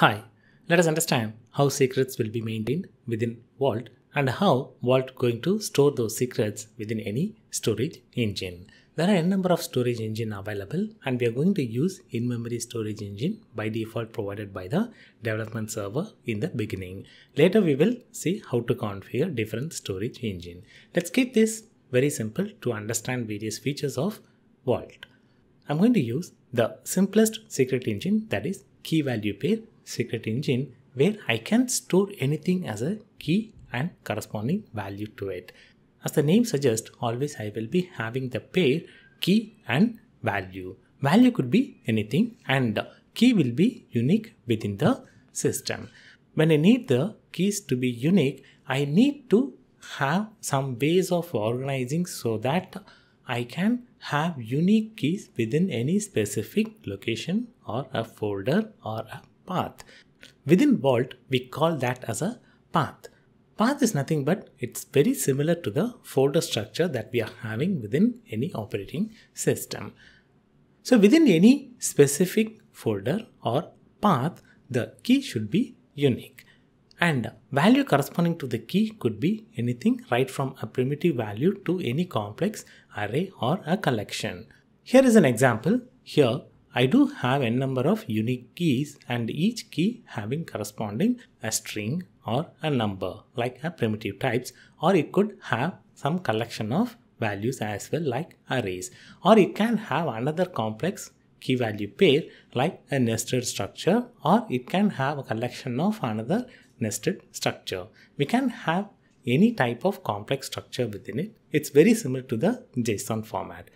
Hi, let us understand how secrets will be maintained within Vault and how Vault going to store those secrets within any storage engine. There are n number of storage engine available and we are going to use in-memory storage engine by default provided by the development server in the beginning. Later we will see how to configure different storage engine. Let's keep this very simple to understand various features of Vault. I'm going to use the simplest secret engine, that is key value pair secret engine, where I can store anything as a key and corresponding value to it. As the name suggests, always I will be having the pair key and value. Value could be anything and the key will be unique within the system. When I need the keys to be unique, I need to have some ways of organizing so that I can have unique keys within any specific location or a folder or a path. Within Vault, we call that as a path. Path is nothing but it's very similar to the folder structure that we are having within any operating system. So within any specific folder or path, the key should be unique. And value corresponding to the key could be anything, right from a primitive value to any complex array or a collection. Here is an example. Here I do have n number of unique keys and each key having corresponding a string or a number like a primitive types, or it could have some collection of values as well like arrays, or it can have another complex key value pair like a nested structure, or it can have a collection of another nested structure. We can have any type of complex structure within it. It's very similar to the JSON format.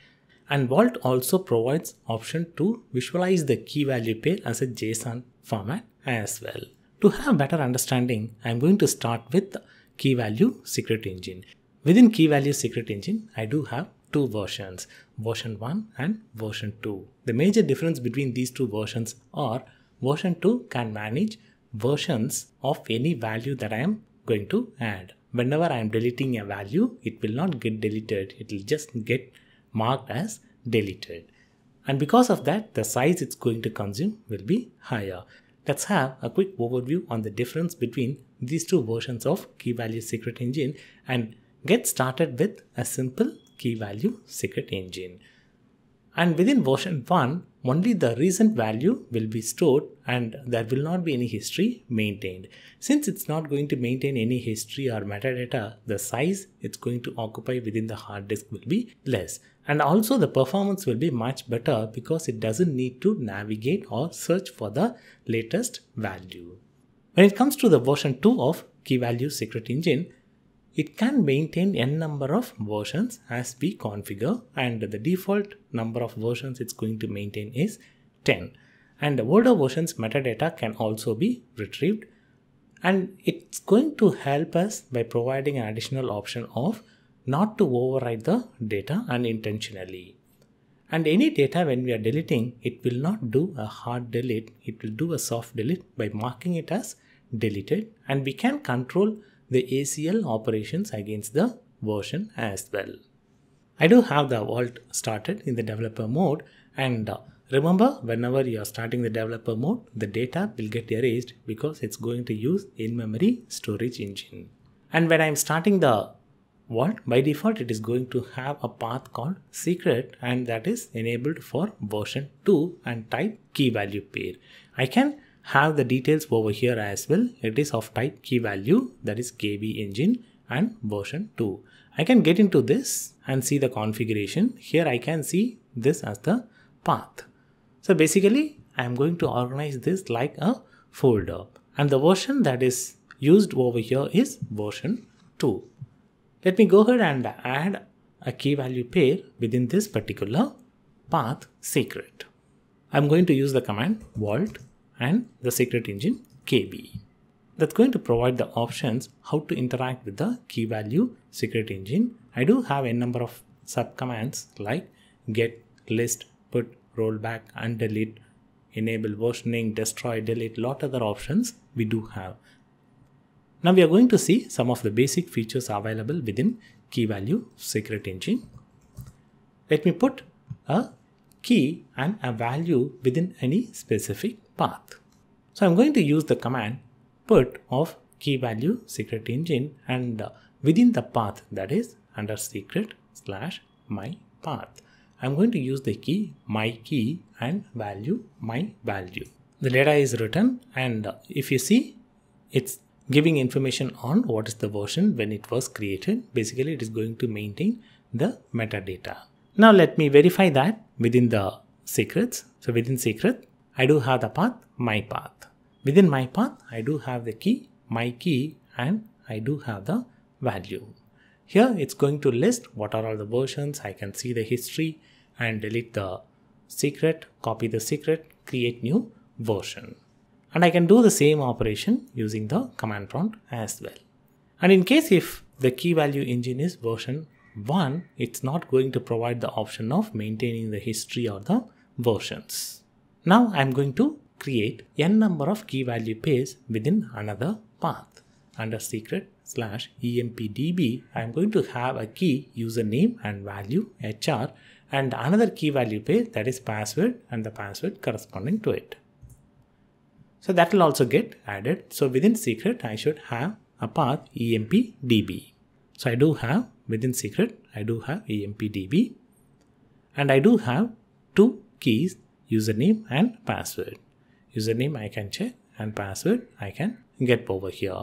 And Vault also provides option to visualize the key value pair as a JSON format as well. To have better understanding, I'm going to start with key value secret engine. Within key value secret engine, I do have two versions, version 1 and version 2. The major difference between these two versions are version 2 can manage versions of any value that I am going to add. Whenever I am deleting a value, it will not get deleted. It will just get marked as deleted, and because of that the size it's going to consume will be higher. Let's have a quick overview on the difference between these two versions of key value secret engine and get started with a simple key value secret engine. And within version 1, only the recent value will be stored and there will not be any history maintained. Since it's not going to maintain any history or metadata, the size it's going to occupy within the hard disk will be less. And also the performance will be much better because it doesn't need to navigate or search for the latest value. When it comes to the version 2 of key value secret engine, it can maintain n number of versions as we configure, and the default number of versions it's going to maintain is 10. And the older versions metadata can also be retrieved, and it's going to help us by providing an additional option of not to overwrite the data unintentionally. And any data when we are deleting, it will not do a hard delete, it will do a soft delete by marking it as deleted, and we can control the ACL operations against the version as well. I do have the Vault started in the developer mode, and remember, whenever you are starting the developer mode, the data will get erased because it's going to use in-memory storage engine. And when I'm starting the Vault, by default it is going to have a path called secret, and that is enabled for version 2 and type key value pair. I can have the details over here as well. It is of type key value, that is KV engine, and version 2. I can get into this and see the configuration. Here I can see this as the path. So basically I am going to organize this like a folder, and the version that is used over here is version 2. Let me go ahead and add a key value pair within this particular path secret. I am going to use the command vault and the secret engine KB. That's going to provide the options how to interact with the key value secret engine. I do have a number of subcommands like get, list, put, rollback, and delete, enable versioning, destroy, delete, lot other options we do have. Now we are going to see some of the basic features available within key value secret engine. Let me put a key and a value within any specific path. So I'm going to use the command put of key value secret engine and within the path, that is under secret / my path. I'm going to use the key my key and value my value. The data is written, and if you see, it's giving information on what is the version when it was created. Basically, it is going to maintain the metadata. Now let me verify that within the secrets. So within secret, I do have the path my path. Within my path, I do have the key my key and I do have the value. Here it's going to list what are all the versions. I can see the history and delete the secret, copy the secret, create new version. And I can do the same operation using the command prompt as well. And in case if the key value engine is version 1, it's not going to provide the option of maintaining the history or the versions. Now I'm going to create n number of key value pairs within another path. Under secret /empdb, I'm going to have a key username and value hr and another key value pair, that is password, and the password corresponding to it. So that will also get added. So within secret, I should have a path empdb. So I do have within secret, I do have empdb and I do have two keys, username and password. Username I can check and password I can get over here.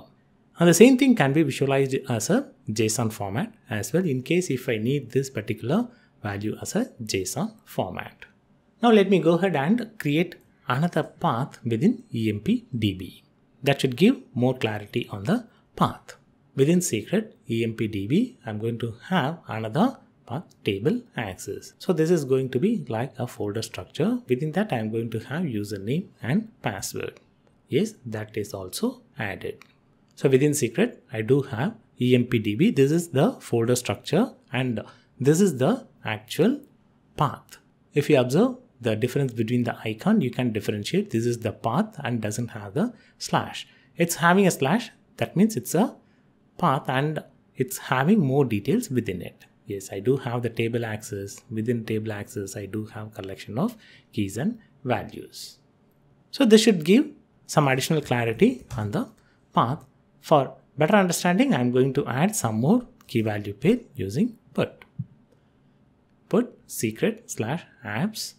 And the same thing can be visualized as a JSON format as well, in case if I need this particular value as a JSON format. Now let me go ahead and create another path within empdb. That should give more clarity on the path. Within secret empdb, I'm going to have another path table access. So this is going to be like a folder structure. Within that, I'm going to have username and password. Yes, that is also added. So within secret, I do have empdb. This is the folder structure and this is the actual path. If you observe the difference between the icon, you can differentiate. This is the path and doesn't have the slash. It's having a slash. That means it's a path and it's having more details within it. Yes, I do have the table access. Within table access, I do have collection of keys and values. So this should give some additional clarity on the path. For better understanding, I'm going to add some more key value pair using put. Put secret /apps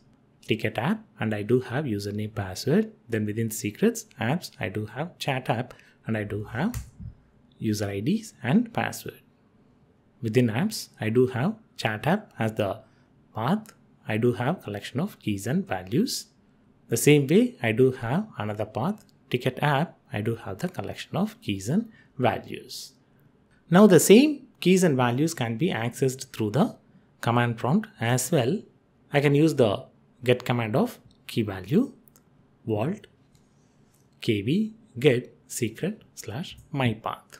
ticket app and I do have username password. Then within secrets apps, I do have chat app and I do have user IDs and password. Within apps, I do have chat app as the path. I do have collection of keys and values. The same way, I do have another path ticket app. I do have the collection of keys and values. Now the same keys and values can be accessed through the command prompt as well. I can use the get command of key value vault kv get secret /my path.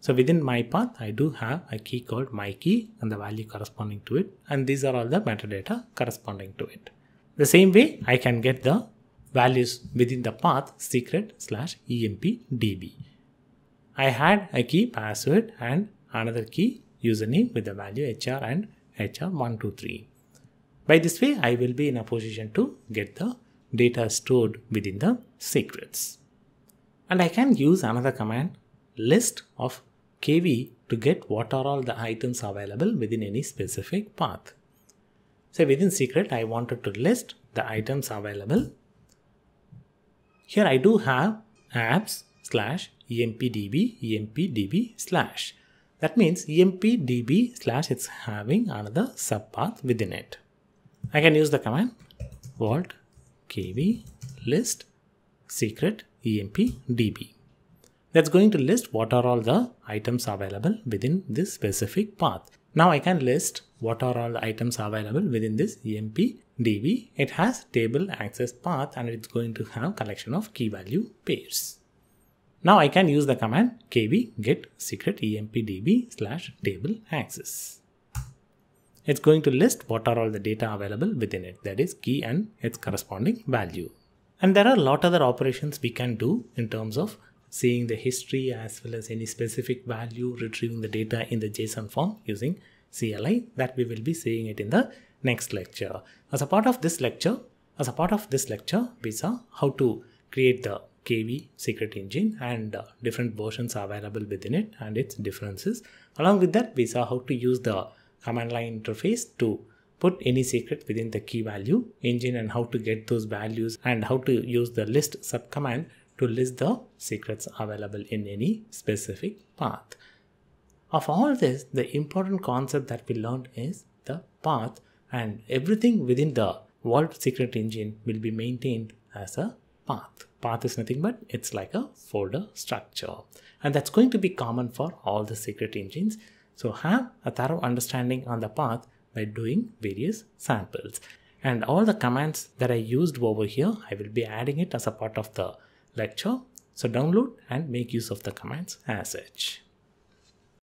So within my path, I do have a key called my key and the value corresponding to it. And these are all the metadata corresponding to it. The same way, I can get the values within the path secret /empdb. I had a key password and another key username with the value hr and hr123. By this way, I will be in a position to get the data stored within the secrets. And I can use another command list of KV to get what are all the items available within any specific path. So within secret, I wanted to list the items available. Here I do have apps /empdb/. That means empdb/ it's having another subpath within it. I can use the command vault kv list secret empdb. That's going to list what are all the items available within this specific path. Now I can list what are all the items available within this empdb. It has table access path and it's going to have collection of key value pairs. Now I can use the command kv get secret empdb/table access. It's going to list what are all the data available within it, that is key and its corresponding value. And there are a lot other operations we can do in terms of seeing the history as well as any specific value, retrieving the data in the JSON form using CLI, that we will be seeing it in the next lecture. As a part of this lecture, we saw how to create the KV SecretEngine, and different versions are available within it and its differences. Along with that, we saw how to use the command line interface to put any secret within the key value engine and how to get those values, and how to use the list subcommand to list the secrets available in any specific path. Of all this, the important concept that we learned is the path, and everything within the Vault SecretEngine will be maintained as a path. Path is nothing but it's like a folder structure, and that's going to be common for all the SecretEngines. So have a thorough understanding on the path by doing various samples, and all the commands that I used over here, I will be adding it as a part of the lecture. So download and make use of the commands as such.